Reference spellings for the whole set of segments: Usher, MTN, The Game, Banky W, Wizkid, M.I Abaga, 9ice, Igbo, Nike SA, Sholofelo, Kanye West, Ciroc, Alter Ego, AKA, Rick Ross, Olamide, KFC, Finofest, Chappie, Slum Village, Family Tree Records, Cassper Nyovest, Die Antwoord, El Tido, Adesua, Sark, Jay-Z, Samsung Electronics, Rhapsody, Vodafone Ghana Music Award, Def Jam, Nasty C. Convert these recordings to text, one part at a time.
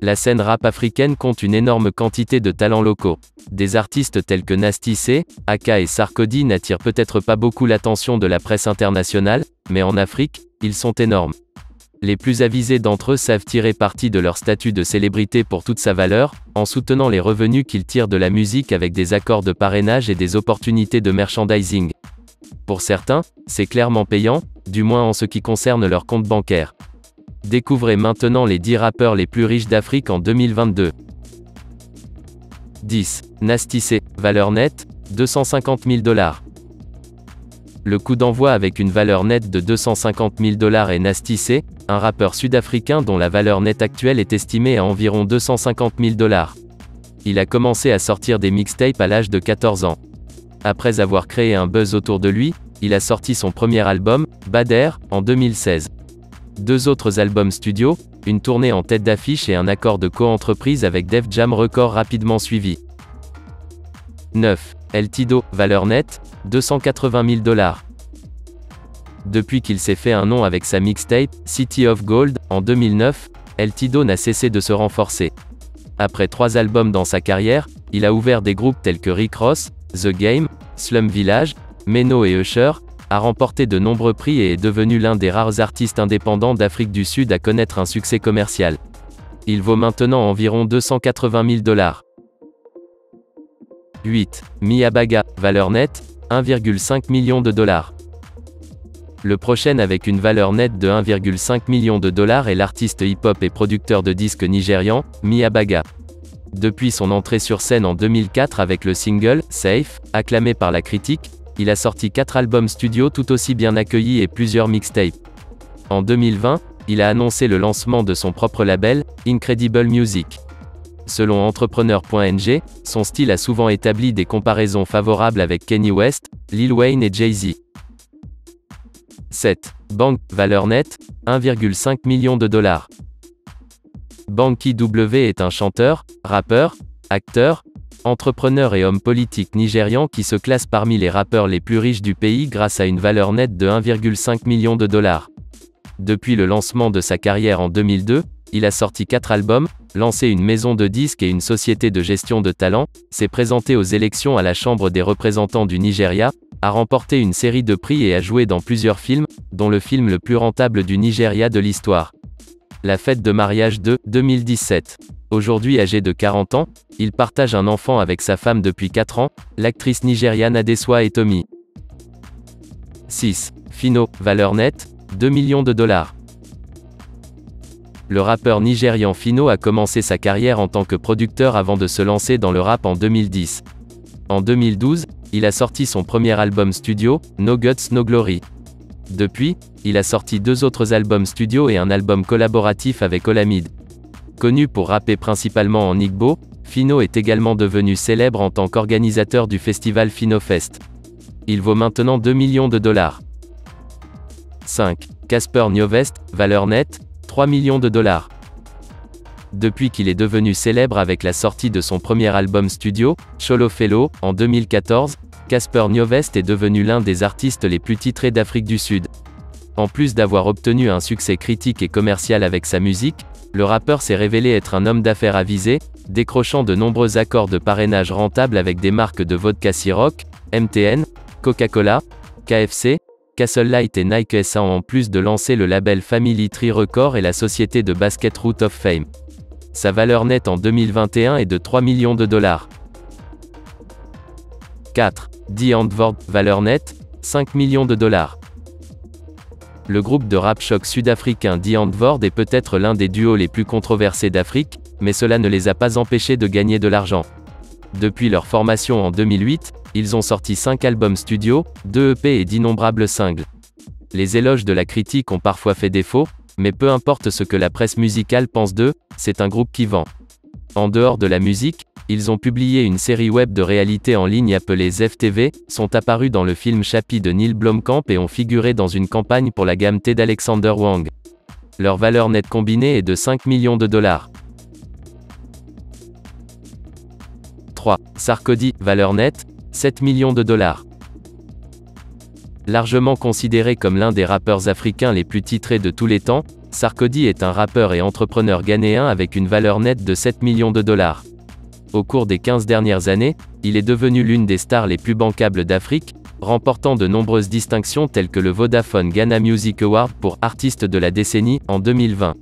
La scène rap africaine compte une énorme quantité de talents locaux. Des artistes tels que Nasty C, AKA et Sarkodie n'attirent peut-être pas beaucoup l'attention de la presse internationale, mais en Afrique, ils sont énormes. Les plus avisés d'entre eux savent tirer parti de leur statut de célébrité pour toute sa valeur, en soutenant les revenus qu'ils tirent de la musique avec des accords de parrainage et des opportunités de merchandising. Pour certains, c'est clairement payant, du moins en ce qui concerne leur compte bancaire. Découvrez maintenant les 10 rappeurs les plus riches d'Afrique en 2022. 10. Nasty C, valeur nette, 250 000 $. Le coup d'envoi avec une valeur nette de 250 000 $ est Nasty C, un rappeur sud-africain dont la valeur nette actuelle est estimée à environ 250 000 $. Il a commencé à sortir des mixtapes à l'âge de 14 ans. Après avoir créé un buzz autour de lui, il a sorti son premier album, Bad Air, en 2016. Deux autres albums studio, une tournée en tête d'affiche et un accord de co-entreprise avec Def Jam Records rapidement suivi. 9. El Tido, valeur nette, 280 000 $. Depuis qu'il s'est fait un nom avec sa mixtape, City of Gold, en 2009, El Tido n'a cessé de se renforcer. Après 3 albums dans sa carrière, il a ouvert des groupes tels que Rick Ross, The Game, Slum Village, Phyno et Usher, a remporté de nombreux prix et est devenu l'un des rares artistes indépendants d'Afrique du Sud à connaître un succès commercial. Il vaut maintenant environ 280 000 $. 8. M.I Abaga, valeur nette, 1,5 million $. Le prochain avec une valeur nette de 1,5 million $ est l'artiste hip-hop et producteur de disques nigérian, M.I Abaga. Depuis son entrée sur scène en 2004 avec le single « Safe », acclamé par la critique, il a sorti 4 albums studio tout aussi bien accueillis et plusieurs mixtapes. En 2020, il a annoncé le lancement de son propre label, Incredible Music. Selon Entrepreneur.ng, son style a souvent établi des comparaisons favorables avec Kanye West, Lil Wayne et Jay-Z. 7. Bank, valeur nette, 1,5 million $. Banky W est un chanteur, rappeur, acteur, entrepreneur et homme politique nigérian qui se classe parmi les rappeurs les plus riches du pays grâce à une valeur nette de 1,5 million $. Depuis le lancement de sa carrière en 2002, il a sorti 4 albums, lancé une maison de disques et une société de gestion de talent, s'est présenté aux élections à la Chambre des représentants du Nigeria, a remporté une série de prix et a joué dans plusieurs films, dont le film le plus rentable du Nigeria de l'histoire. La fête de mariage de 2017. Aujourd'hui âgé de 40 ans, il partage un enfant avec sa femme depuis 4 ans, l'actrice nigériane Adesua et Tommy. 6. Phyno, valeur nette, 2 millions $. Le rappeur nigérian Phyno a commencé sa carrière en tant que producteur avant de se lancer dans le rap en 2010. En 2012, il a sorti son premier album studio, No Guts No Glory. Depuis, il a sorti 2 autres albums studio et un album collaboratif avec Olamide. Connu pour rapper principalement en Igbo, Phyno est également devenu célèbre en tant qu'organisateur du festival Finofest. Il vaut maintenant 2 millions $. 5. Cassper Nyovest, valeur nette, 3 millions $. Depuis qu'il est devenu célèbre avec la sortie de son premier album studio, Sholofelo, en 2014, Cassper Nyovest est devenu l'un des artistes les plus titrés d'Afrique du Sud. En plus d'avoir obtenu un succès critique et commercial avec sa musique, le rappeur s'est révélé être un homme d'affaires avisé, décrochant de nombreux accords de parrainage rentables avec des marques de vodka Ciroc, MTN, Coca-Cola, KFC, Kastle Light et Nike SA en plus de lancer le label Family Tree Records et la société de Basket Root of Fame. Sa valeur nette en 2021 est de 3 millions $. 4. Die Antwoord, valeur nette, 5 millions $. Le groupe de rap choc sud-africain Die Antwoord est peut-être l'un des duos les plus controversés d'Afrique, mais cela ne les a pas empêchés de gagner de l'argent. Depuis leur formation en 2008, ils ont sorti 5 albums studio, 2 EP et d'innombrables singles. Les éloges de la critique ont parfois fait défaut, mais peu importe ce que la presse musicale pense d'eux, c'est un groupe qui vend. En dehors de la musique, ils ont publié une série web de réalité en ligne appelée ZFTV, sont apparus dans le film Chappie de Neil Blomkamp et ont figuré dans une campagne pour la gamme T d'Alexander Wang. Leur valeur nette combinée est de $5 millions. 3. Sarkodie, valeur nette, $7 millions. Largement considéré comme l'un des rappeurs africains les plus titrés de tous les temps, Sarkodie est un rappeur et entrepreneur ghanéen avec une valeur nette de $7 millions. Au cours des 15 dernières années, il est devenu l'une des stars les plus bancables d'Afrique, remportant de nombreuses distinctions telles que le Vodafone Ghana Music Award pour Artiste de la décennie en 2020.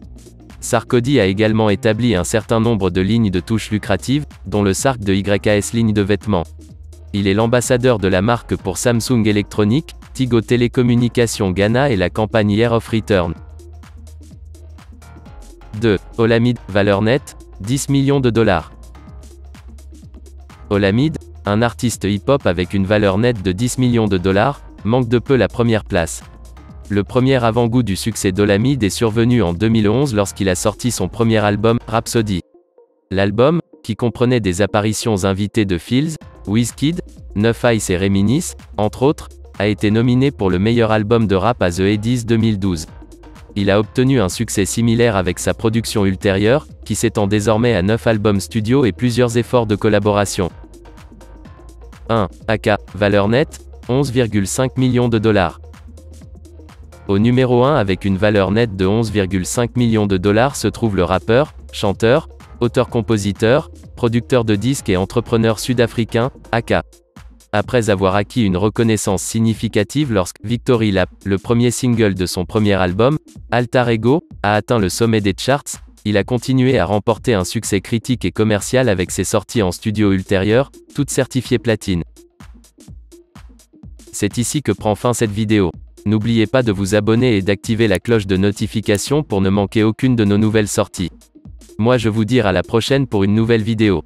Sarkodie a également établi un certain nombre de lignes de touches lucratives, dont le Sark de YS ligne de vêtements. Il est l'ambassadeur de la marque pour Samsung Electronics, Tigo Télécommunications Ghana et la campagne Year of Return. 2. Olamide, valeur nette, $10 millions. Olamide, un artiste hip-hop avec une valeur nette de $10 millions, manque de peu la première place. Le premier avant-goût du succès d'Olamide est survenu en 2011 lorsqu'il a sorti son premier album, Rhapsody. L'album, qui comprenait des apparitions invitées de Fields, Wizkid, 9Ice et Reminisce, entre autres, a été nominé pour le meilleur album de rap à The Eddies 2012. Il a obtenu un succès similaire avec sa production ultérieure, qui s'étend désormais à 9 albums studio et plusieurs efforts de collaboration. 1. AKA, valeur nette, $11,5 millions. Au numéro 1 avec une valeur nette de $11,5 millions se trouve le rappeur, chanteur, auteur-compositeur, producteur de disques et entrepreneur sud-africain, AKA. Après avoir acquis une reconnaissance significative lorsque Victory Lap, le premier single de son premier album, Alter Ego, a atteint le sommet des charts, il a continué à remporter un succès critique et commercial avec ses sorties en studio ultérieures, toutes certifiées platine. C'est ici que prend fin cette vidéo. N'oubliez pas de vous abonner et d'activer la cloche de notification pour ne manquer aucune de nos nouvelles sorties. Moi je vous dis à la prochaine pour une nouvelle vidéo.